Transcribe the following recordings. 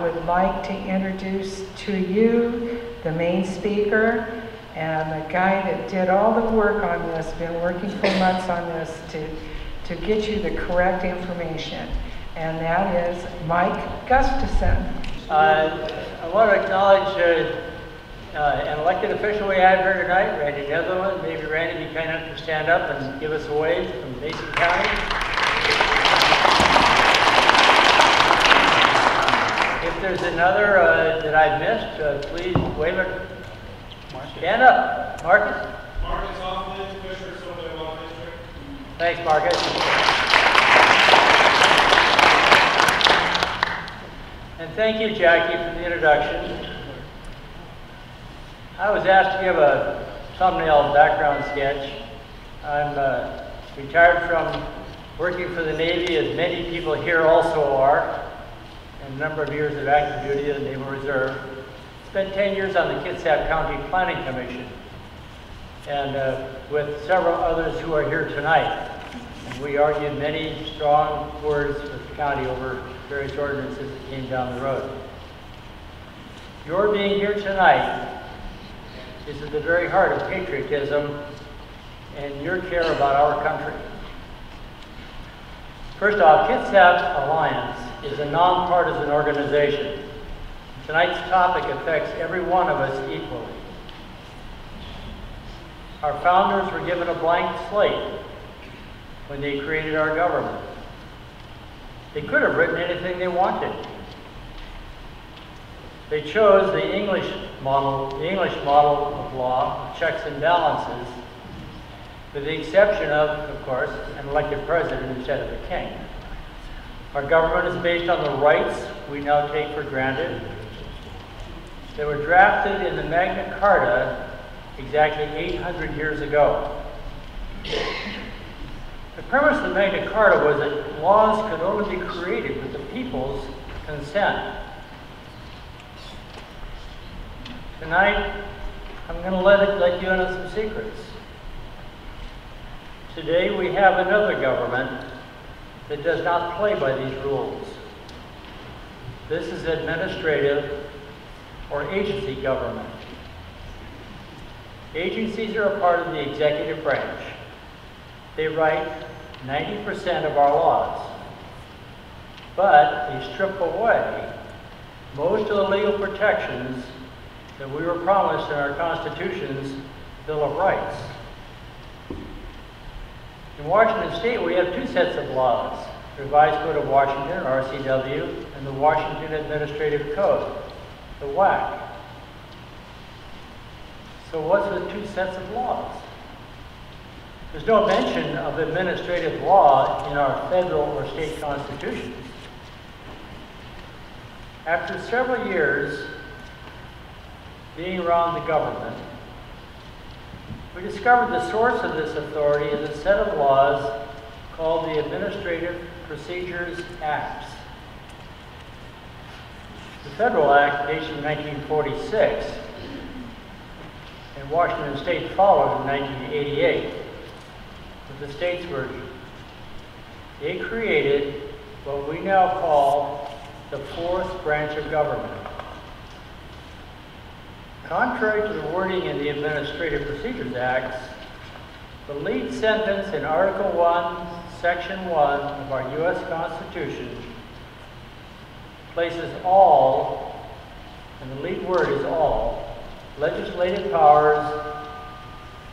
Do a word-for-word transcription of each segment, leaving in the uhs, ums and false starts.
I would like to introduce to you the main speaker and the guy that did all the work on this, been working for months on this to, to get you the correct information. And that is Mike Gustavson. Uh, I want to acknowledge uh, uh, an elected official we have here tonight, Randy Netherland. Maybe Randy be kind enough to stand up and give us a wave from Mason County. If there's another uh, that I've missed, uh, please wave it. Stand up, Marcus. Marcus Hoffman, Commissioner of the Law District. Thanks, Marcus. And thank you, Jackie, for the introduction. I was asked to give a thumbnail background sketch. I'm uh, retired from working for the Navy, as many people here also are. A number of years of active duty in the Naval Reserve. Spent ten years on the Kitsap County Planning Commission, and uh, with several others who are here tonight. And we argued many strong words with the county over various ordinances that came down the road. Your being here tonight is at the very heart of patriotism and your care about our country. First off, Kitsap Alliance is a nonpartisan organization. Tonight's topic affects every one of us equally. Our founders were given a blank slate when they created our government. They could have written anything they wanted. They chose the English model, the English model of law, checks and balances, with the exception of, of course, an elected president instead of a king. Our government is based on the rights we now take for granted. They were drafted in the Magna Carta exactly eight hundred years ago. The premise of the Magna Carta was that laws could only be created with the people's consent. Tonight, I'm going to let, it, let you in on some secrets. Today, we have another government that does not play by these rules. This is administrative or agency government. Agencies are a part of the executive branch. They write ninety percent of our laws, but they strip away most of the legal protections that we were promised in our Constitution's Bill of Rights. In Washington State, we have two sets of laws, Revised Code of Washington, R C W, and the Washington Administrative Code, the W A C. So what's with two sets of laws? There's no mention of administrative law in our federal or state constitutions. After several years being around the government, we discovered the source of this authority is a set of laws called the Administrative Procedures Acts. The Federal Act dated in nineteen forty-six, and Washington State followed in nineteen eighty-eight. But the states were, they created what we now call the fourth branch of government. Contrary to the wording in the Administrative Procedures Acts, the lead sentence in Article one, Section one of our U S Constitution places all, and the lead word is all, legislative powers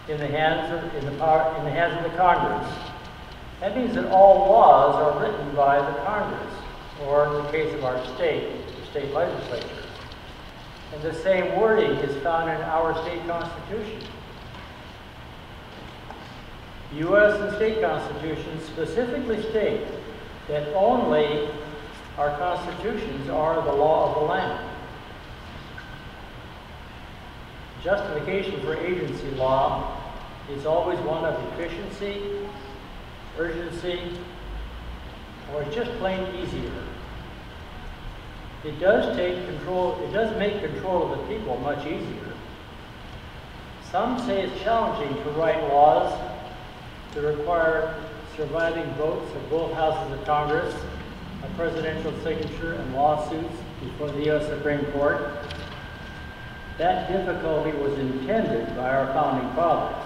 in the hands of, in the power, in the hands of the Congress. That means that all laws are written by the Congress, or in the case of our state, the state legislature. And the same wording is found in our state constitution. U S and state constitutions specifically state that only our constitutions are the law of the land. Justification for agency law is always one of efficiency, urgency, or just plain easier. It does take control, it does make control of the people much easier. Some say it's challenging to write laws that require surviving votes of both houses of Congress, a presidential signature, and lawsuits before the U S Supreme Court. That difficulty was intended by our founding fathers.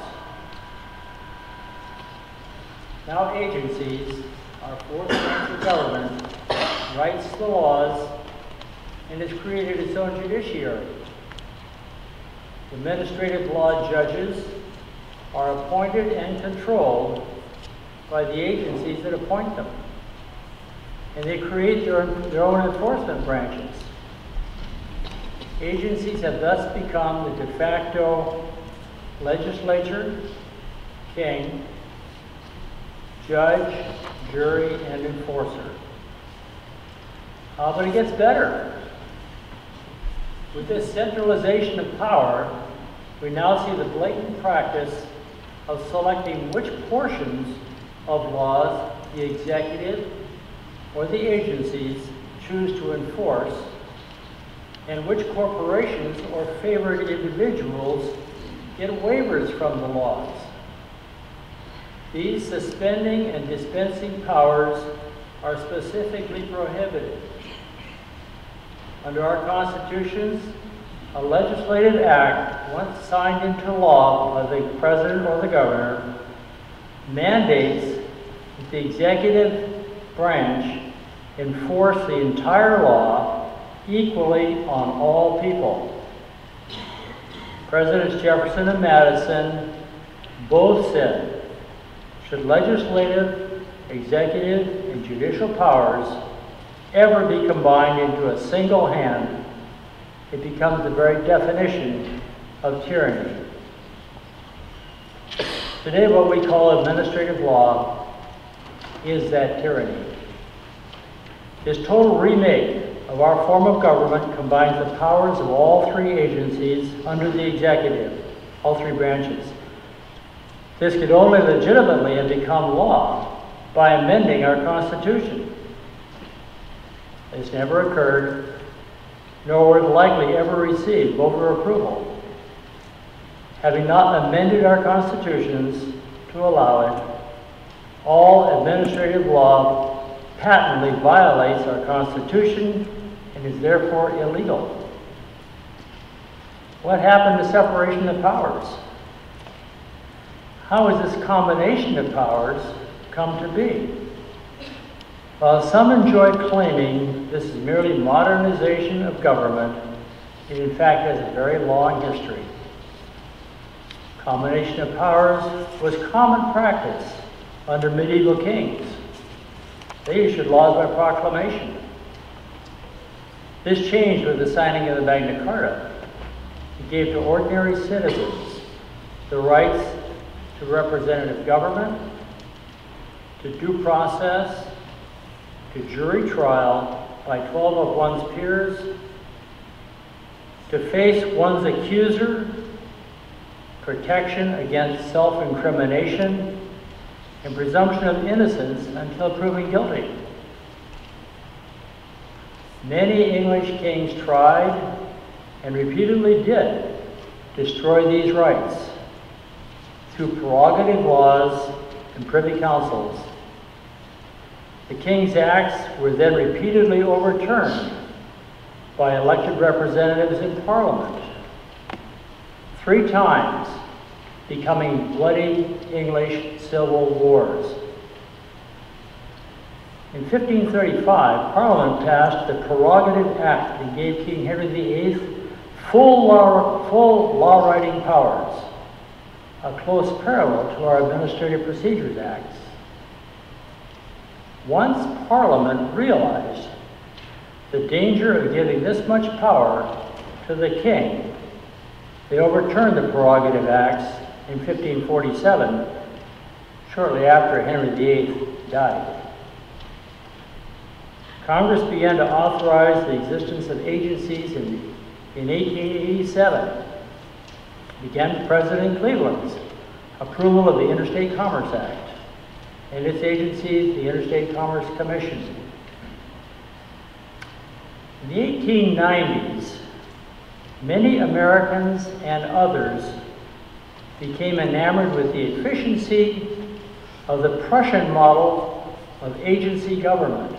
Now agencies, our fourth branch of government, writes the laws and has created its own judiciary. The administrative law judges are appointed and controlled by the agencies that appoint them. And they create their, their own enforcement branches. Agencies have thus become the de facto legislature, king, judge, jury, and enforcer. Uh, but it gets better. With this centralization of power, we now see the blatant practice of selecting which portions of laws the executive or the agencies choose to enforce, and which corporations or favored individuals get waivers from the laws. These suspending and dispensing powers are specifically prohibited. Under our constitutions, a legislative act, once signed into law by the president or the governor, mandates that the executive branch enforce the entire law equally on all people. Presidents Jefferson and Madison both said, should legislative, executive, and judicial powers ever be combined into a single hand, it becomes the very definition of tyranny. Today, what we call administrative law is that tyranny. This total remake of our form of government combines the powers of all three agencies under the executive, all three branches. This could only legitimately have become law by amending our Constitution. This never occurred, nor were it likely ever receive voter approval, having not amended our constitutions to allow it. All administrative law patently violates our Constitution and is therefore illegal. What happened to separation of powers? How has this combination of powers come to be? While some enjoy claiming this is merely modernization of government, it in fact has a very long history. Combination of powers was common practice under medieval kings. They issued laws by proclamation. This changed with the signing of the Magna Carta. It gave to ordinary citizens the rights to representative government, to due process, to jury trial by twelve of one's peers, to face one's accuser, protection against self-incrimination, and presumption of innocence until proven guilty. Many English kings tried, and repeatedly did, destroy these rights through prerogative laws and privy councils. The King's Acts were then repeatedly overturned by elected representatives in Parliament, three times becoming bloody English civil wars. In fifteen thirty-five, Parliament passed the Prerogative Act and gave King Henry the eighth full law, full law-writing powers, a close parallel to our Administrative Procedures Acts. Once Parliament realized the danger of giving this much power to the king, they overturned the Prerogative Acts in fifteen forty-seven, shortly after Henry the eighth died. Congress began to authorize the existence of agencies in, in eighteen eighty-seven. It began with President Cleveland's approval of the Interstate Commerce Act and its agencies, the Interstate Commerce Commission. In the eighteen nineties, many Americans and others became enamored with the efficiency of the Prussian model of agency government,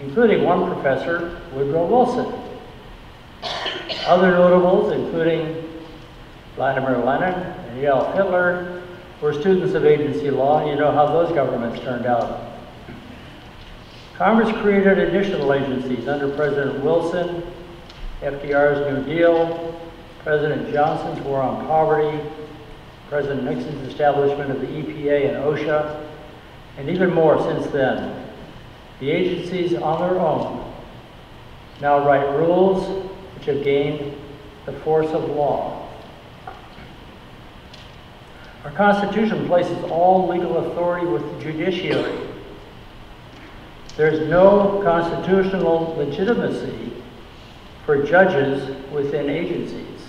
including one professor, Woodrow Wilson. Other notables, including Vladimir Lenin and Adolf Hitler, were students of agency law, and you know how those governments turned out. Congress created additional agencies under President Wilson, F D R's New Deal, President Johnson's War on Poverty, President Nixon's establishment of the E P A and OSHA, and even more since then. The agencies on their own now write rules which have gained the force of law. Our Constitution places all legal authority with the judiciary. There is no constitutional legitimacy for judges within agencies.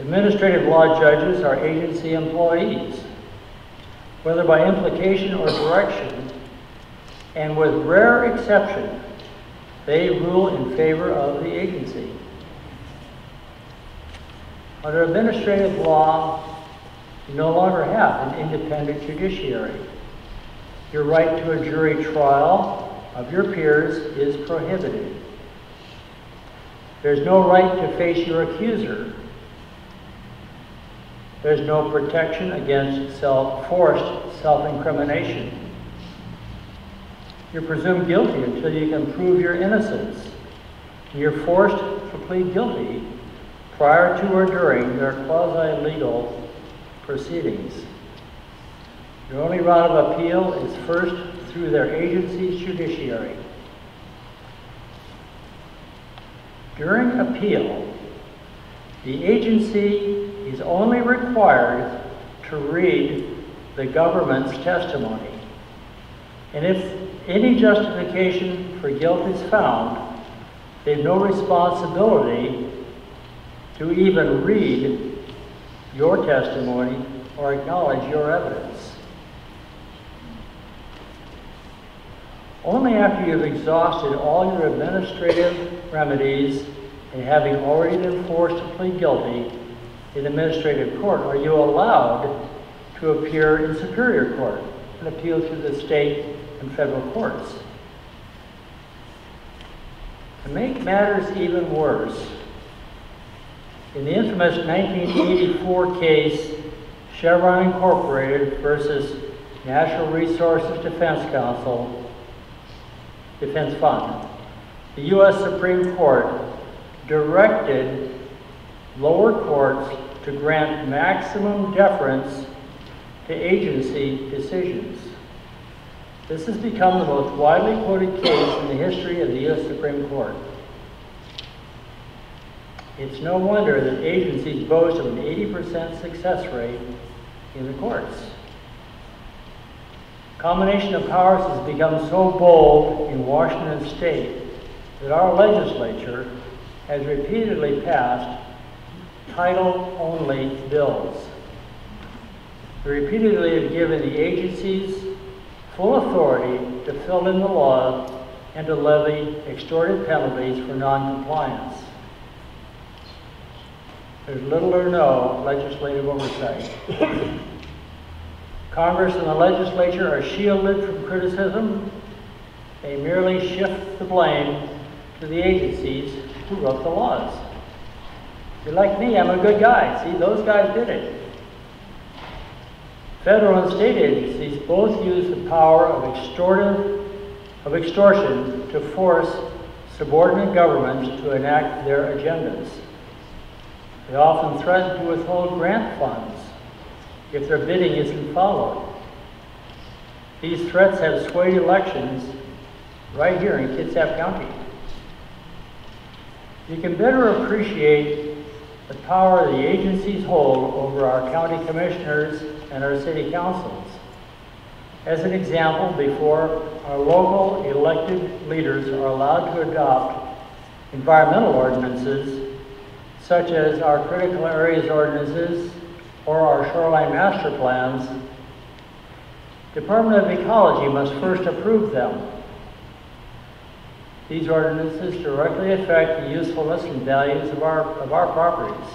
Administrative law judges are agency employees, whether by implication or direction, and with rare exception, they rule in favor of the agency. Under administrative law, you no longer have an independent judiciary. Your right to a jury trial of your peers is prohibited. There's no right to face your accuser. There's no protection against self forced self-incrimination. You're presumed guilty until you can prove your innocence. You're forced to plead guilty prior to or during their quasi-legal proceedings. Your only route of appeal is first through their agency's judiciary. During appeal, the agency is only required to read the government's testimony. And if any justification for guilt is found, they have no responsibility to even read your testimony or acknowledge your evidence. Only after you've exhausted all your administrative remedies and having already been forced to plead guilty in administrative court are you allowed to appear in superior court and appeal to the state and federal courts. To make matters even worse, in the infamous nineteen eighty-four case, Chevron Incorporated versus National Resources Defense Council, Defense Fund, the U S Supreme Court directed lower courts to grant maximum deference to agency decisions. This has become the most widely quoted case in the history of the U S Supreme Court. It's no wonder that agencies boast of an eighty percent success rate in the courts. Combination of powers has become so bold in Washington state that our legislature has repeatedly passed title-only bills. They repeatedly have given the agencies full authority to fill in the law and to levy extortive penalties for noncompliance. There's little or no legislative oversight. Congress and the legislature are shielded from criticism. They merely shift the blame to the agencies who wrote the laws. You're like me, I'm a good guy. See, those guys did it. Federal and state agencies both use the power of extortive, of extortion to force subordinate governments to enact their agendas. They often threaten to withhold grant funds if their bidding isn't followed. These threats have swayed elections right here in Kitsap County. You can better appreciate the power the agencies hold over our county commissioners and our city councils. As an example, before our local elected leaders are allowed to adopt environmental ordinances, such as our critical areas ordinances or our shoreline master plans, Department of Ecology must first approve them. These ordinances directly affect the usefulness and values of our, of our properties.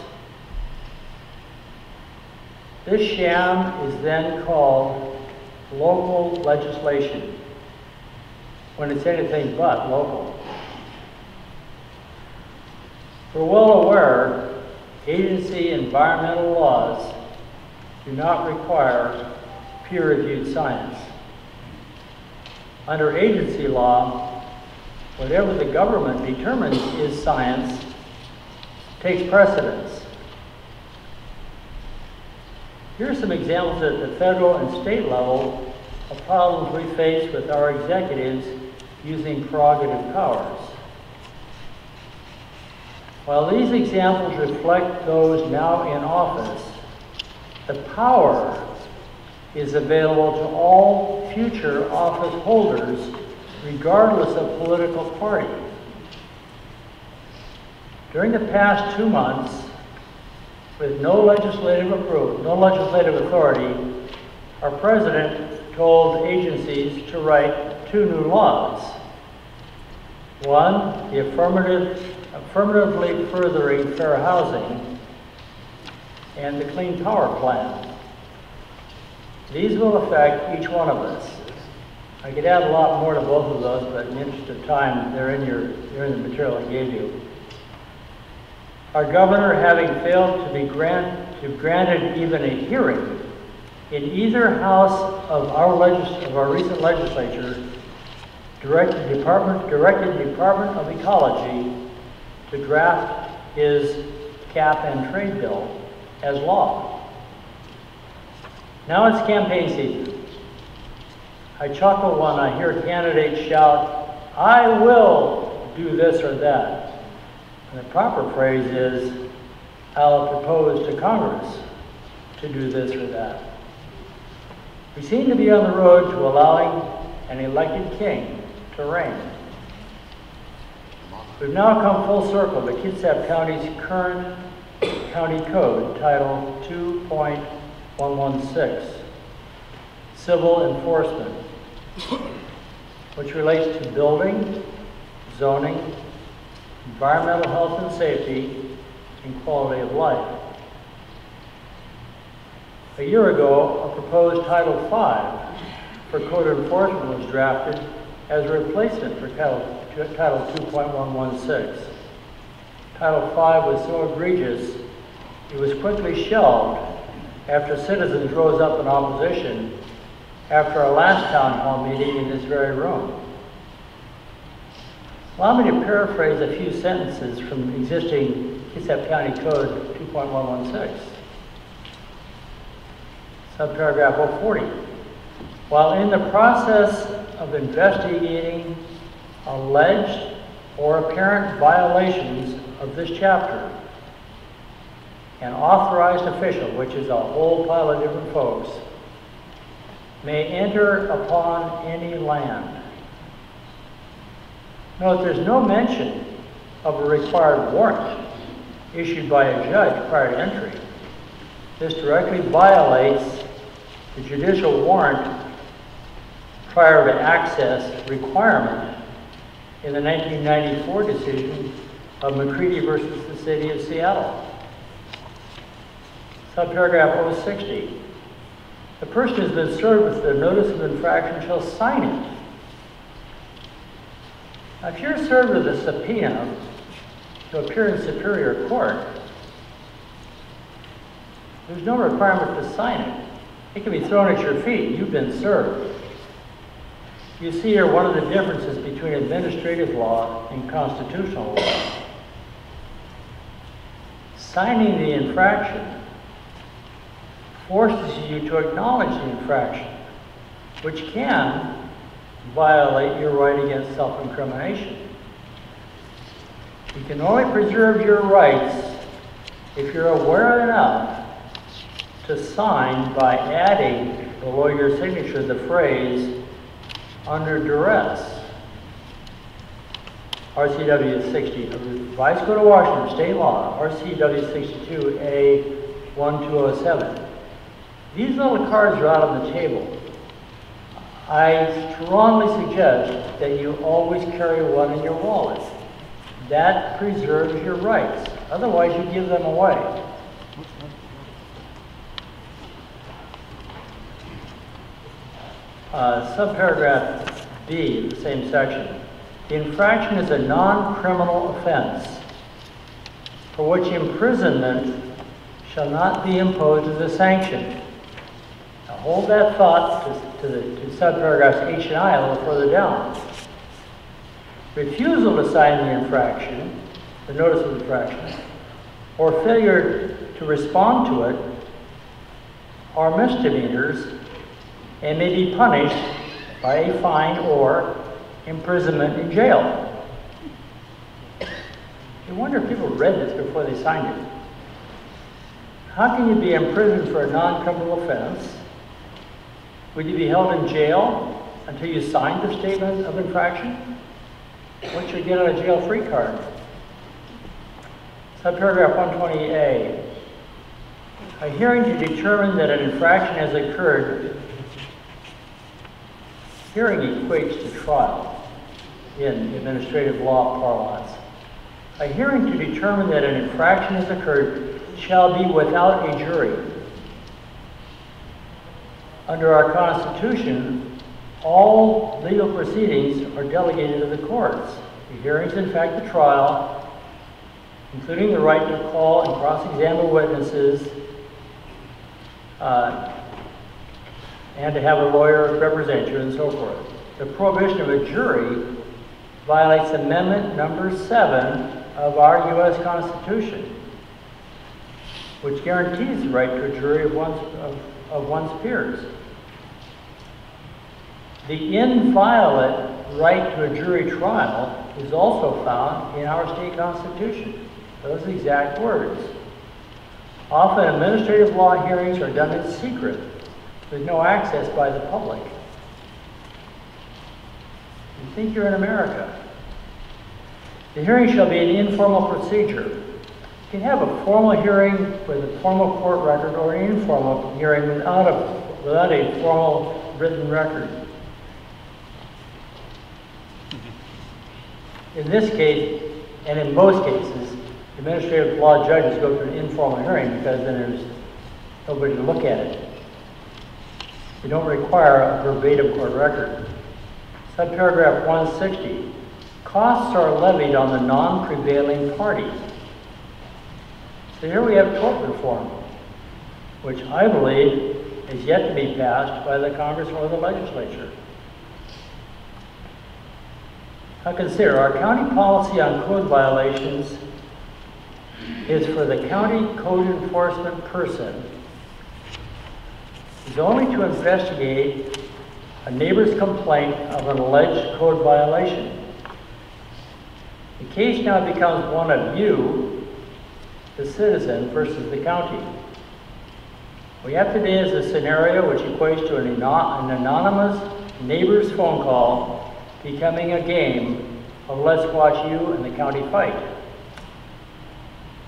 This sham is then called local legislation. when it's anything but local. We're well aware agency environmental laws do not require peer-reviewed science. Under agency law, whatever the government determines is science takes precedence. Here are some examples at the federal and state level of problems we face with our executives using prerogative powers. While these examples reflect those now in office, the power is available to all future office holders, regardless of political party. During the past two months, with no legislative approval, no legislative authority, our president told agencies to write two new laws. One, the affirmative, affirmatively furthering fair housing, and the Clean Power Plan. These will affect each one of us. I could add a lot more to both of those, but in the interest of time, they're in, your, they're in the material I gave you. Our governor, having failed to be grant, to granted even a hearing in either house of our, legis of our recent legislature, directed Department, directed Department of Ecology to draft his cap and trade bill as law. Now it's campaign season. I chuckle when I hear candidates shout, "I will do this or that." And the proper phrase is, "I'll propose to Congress to do this or that." We seem to be on the road to allowing an elected king to reign. We've now come full circle to Kitsap County's current county code, Title two point one one six, Civil Enforcement, which relates to building, zoning, environmental health and safety, and quality of life. A year ago, a proposed Title five for code enforcement was drafted as a replacement for Title two point one one six. Title five was so egregious, it was quickly shelved after citizens rose up in opposition after our last town hall meeting in this very room. Allow me to paraphrase a few sentences from existing Kitsap County Code two point one one six. Subparagraph forty. While in the process of investigating alleged or apparent violations of this chapter, an authorized official, which is a whole pile of different folks, may enter upon any land. Note there's no mention of a required warrant issued by a judge prior to entry. This directly violates the judicial warrant prior to access requirement in the nineteen ninety-four decision of McCready versus the City of Seattle. Subparagraph sixty. The person who has been served with the notice of infraction shall sign it. Now, if you're served with a subpoena to appear in Superior Court, there's no requirement to sign it. It can be thrown at your feet. You've been served. You see here one of the differences between administrative law and constitutional law. Signing the infraction forces you to acknowledge the infraction, which can violate your right against self-incrimination. You can only preserve your rights if you're aware enough to sign by adding below your signature the phrase, under duress. R C W sixty, Revised Code of Washington, State Law, R C W sixty-two A twelve oh seven. These little cards are out on the table. I strongly suggest that you always carry one in your wallet. That preserves your rights. Otherwise, you give them away. Uh, subparagraph B of the same section, the infraction is a non-criminal offense for which imprisonment shall not be imposed as a sanction. Now hold that thought to, to, the, to subparagraphs H and I a little further down. Refusal to sign the infraction, the notice of infraction, or failure to respond to it are misdemeanors and may be punished by a fine or imprisonment in jail. You wonder if people read this before they signed it. How can you be imprisoned for a non-criminal offense? Would you be held in jail until you signed the statement of infraction? What's your get out of jail free card? Subparagraph one twenty A. A hearing to determine that an infraction has occurred. Hearing equates to trial in administrative law parlance. A hearing to determine that an infraction has occurred shall be without a jury. Under our Constitution, all legal proceedings are delegated to the courts. The hearings, in fact, the trial, including the right to call and cross-examine witnesses, uh, and to have a lawyer represent you and so forth. The prohibition of a jury violates Amendment number seven of our U S Constitution, which guarantees the right to a jury of one's, of, of one's peers. The inviolate right to a jury trial is also found in our state Constitution. Those exact words. Often administrative law hearings are done in secret with no access by the public. You think you're in America. The hearing shall be an informal procedure. You can have a formal hearing with a formal court record or an informal hearing without a, without a formal written record. In this case, and in most cases, administrative law judges go through an informal hearing because then there's nobody to look at it. They don't require a verbatim court record. Subparagraph one sixty. Costs are levied on the non-prevailing party. So here we have tort reform, which I believe is yet to be passed by the Congress or the legislature. Now consider, our county policy on code violations is for the county code enforcement person is only to investigate a neighbor's complaint of an alleged code violation. The case now becomes one of you, the citizen, versus the county. What we have today is a scenario which equates to an, anon an anonymous neighbor's phone call becoming a game of let's watch you and the county fight.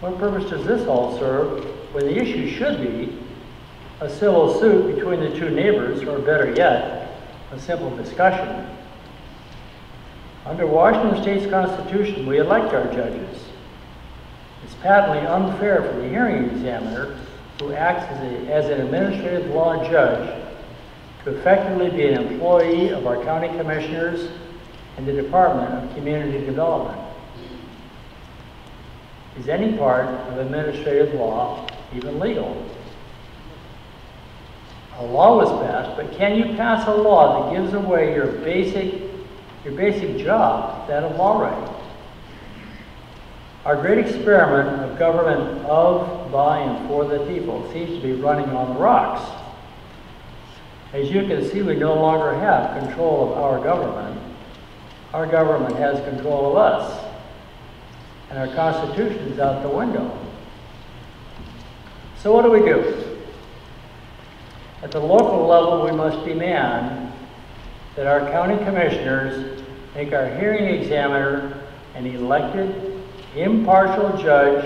What purpose does this all serve when the issue should be a civil suit between the two neighbors, or better yet, a simple discussion? Under Washington State's Constitution, we elect our judges. It's patently unfair for the hearing examiner, who acts as, a, as an administrative law judge, to effectively be an employee of our county commissioners and the Department of Community Development. Is any part of administrative law even legal? A law was passed, but can you pass a law that gives away your basic, your basic job, that of law right? Our great experiment of government of, by, and for the people seems to be running on the rocks. As you can see, we no longer have control of our government. Our government has control of us, and our Constitution is out the window. So what do we do? At the local level, we must demand that our county commissioners make our hearing examiner an elected, impartial judge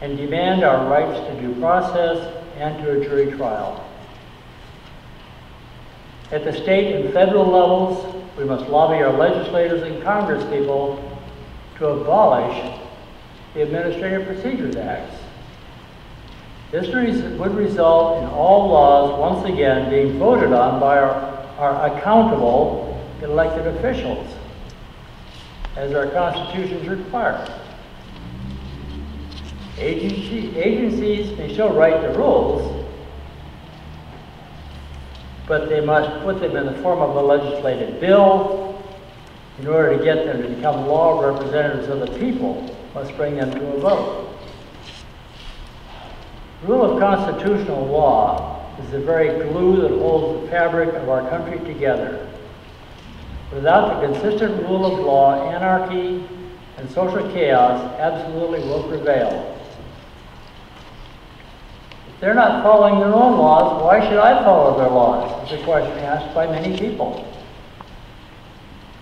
and demand our rights to due process and to a jury trial. At the state and federal levels, we must lobby our legislators and congresspeople to abolish the Administrative Procedures Acts. This would result in all laws once again being voted on by our, our accountable elected officials, as our constitutions require. Agency, agencies may still write the rules, but they must put them in the form of a legislative bill in order to get them to become law. Representatives of the people must bring them to a vote. The rule of constitutional law is the very glue that holds the fabric of our country together. Without the consistent rule of law, anarchy and social chaos absolutely will prevail. If they're not following their own laws, why should I follow their laws? It's a question asked by many people.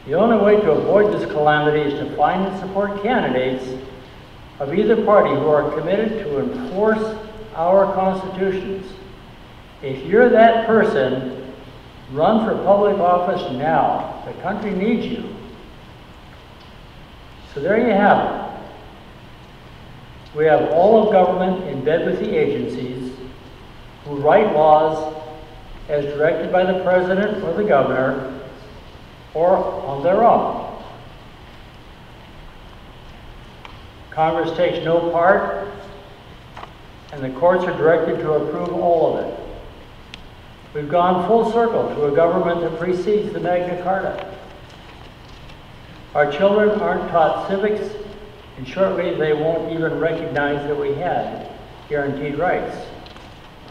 The only way to avoid this calamity is to find and support candidates of either party who are committed to enforce our constitutions. If you're that person, run for public office now. The country needs you. So there you have it. We have all of government in bed with the agencies who write laws as directed by the president or the governor or on their own. Congress takes no part, and the courts are directed to approve all of it. We've gone full circle to a government that precedes the Magna Carta. Our children aren't taught civics, and shortly they won't even recognize that we had guaranteed rights.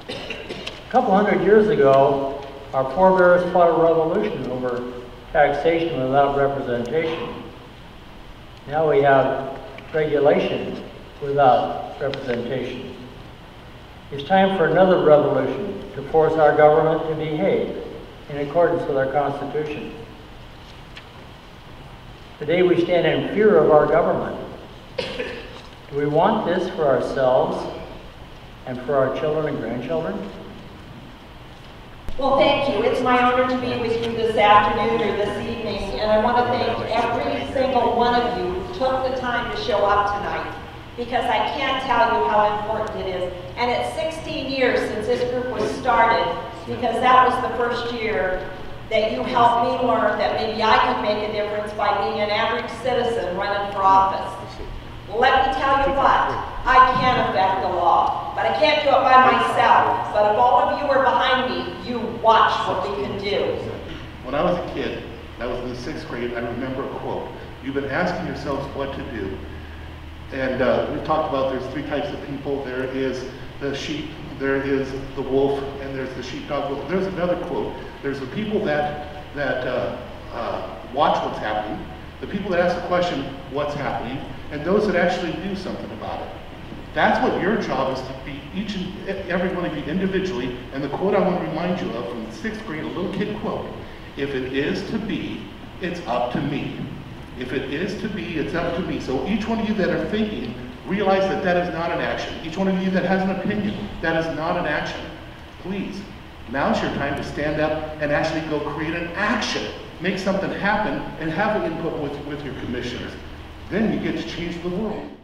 A couple hundred years ago, our forebears fought a revolution over taxation without representation. Now we have regulation without representation. It's time for another revolution to force our government to behave in accordance with our Constitution. Today we stand in fear of our government. Do we want this for ourselves and for our children and grandchildren? Well, thank you. It's my honor to be with you this afternoon or this evening, and I want to thank every single one of you who took the time to show up tonight, because I can't tell you how important it is. And it's sixteen years since this group was started, because that was the first year that you helped me learn that maybe I could make a difference by being an average citizen running for office. Let me tell you what, I can affect the law, but I can't do it by myself. But if all of you are behind me, you watch what we can do. When I was a kid, I was in the sixth grade, I remember a quote. You've been asking yourselves what to do. And uh, we've talked about there's three types of people. There is the sheep, there is the wolf, and there's the sheepdog wolf. There's another quote. There's the people that, that uh, uh, watch what's happening, the people that ask the question, what's happening, and those that actually do something about it. That's what your job is to be, each and every one of you individually. And the quote I want to remind you of from the sixth grade, a little kid quote, if it is to be, it's up to me. If it is to be, it's up to me. So each one of you that are thinking, realize that that is not an action. Each one of you that has an opinion, that is not an action. Please, now's your time to stand up and actually go create an action. Make something happen and have an input with, with your commissioners. Then you get to change the world.